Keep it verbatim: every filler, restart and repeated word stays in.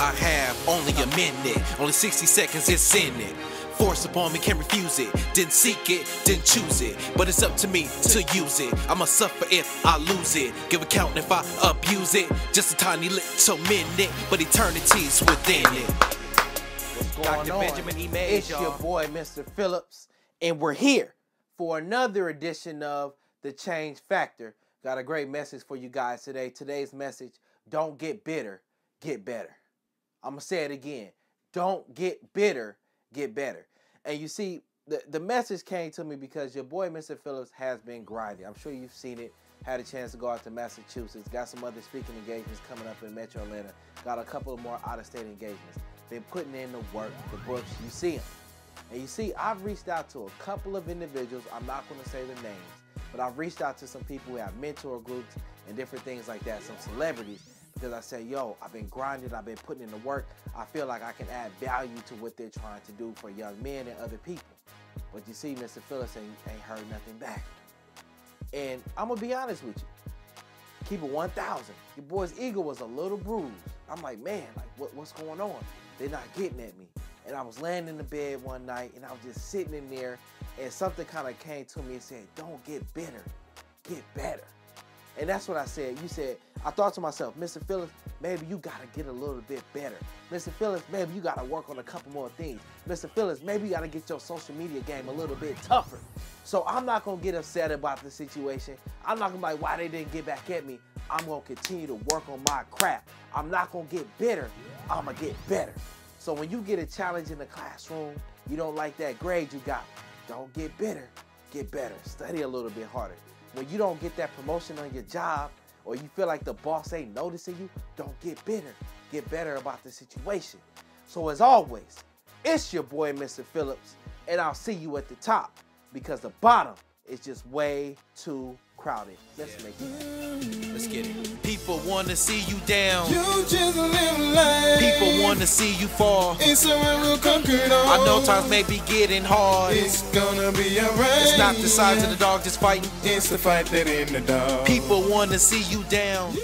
I have only a minute, only sixty seconds it's in it. Force upon me, can't refuse it. Didn't seek it, didn't choose it. But it's up to me to use it. I'ma suffer if I lose it. Give account if I abuse it. Just a tiny little minute, but eternity's within it. What's going Doctor on? Benjamin E. Mays, it's your boy, Mister Phillips, and we're here for another edition of The Change Factor. Got a great message for you guys today. Today's message, don't get bitter, get better. I'ma say it again. Don't get bitter, get better. And you see, the, the message came to me because your boy, Mister Phillips, has been grinding. I'm sure you've seen it. Had a chance to go out to Massachusetts. Got some other speaking engagements coming up in Metro Atlanta. Got a couple of more out-of-state engagements. Been putting in the work, the books. You see them. And you see, I've reached out to a couple of individuals. I'm not going to say their names, but I've reached out to some people who have mentor groups and different things like that, some celebrities. Because I say, yo, I've been grinding, I've been putting in the work. I feel like I can add value to what they're trying to do for young men and other people. But you see, Mister Phillips ain't, ain't heard nothing back. And I'm going to be honest with you. Keep it one thousand. Your boy's ego was a little bruised. I'm like, man, like, what, what's going on? They're not getting at me. And I was laying in the bed one night, and I was just sitting in there, and something kind of came to me and said, don't get bitter, get better. And that's what I said. You said, I thought to myself, Mister Phillips, maybe you got to get a little bit better. Mister Phillips, maybe you got to work on a couple more things. Mister Phillips, maybe you got to get your social media game a little bit tougher. So I'm not going to get upset about the situation. I'm not going to be like, why they didn't get back at me. I'm going to continue to work on my craft. I'm not going to get bitter. I'm going to get better. So when you get a challenge in the classroom, you don't like that grade you got, don't get bitter, get better. Study a little bit harder. When you don't get that promotion on your job, or you feel like the boss ain't noticing you, don't get bitter. Get better about the situation. So as always, it's your boy, Mister Phillips, and I'll see you at the top, because the bottom is just way too crowded. Let's yeah. make it. Let's get it. People want to see you down. You just live life. People want to see you fall. It's a real conquered all. I know times may be getting hard. It's gonna be alright. It's not the size of the dog just fighting. It's the fight that in the dog. People want to see you down.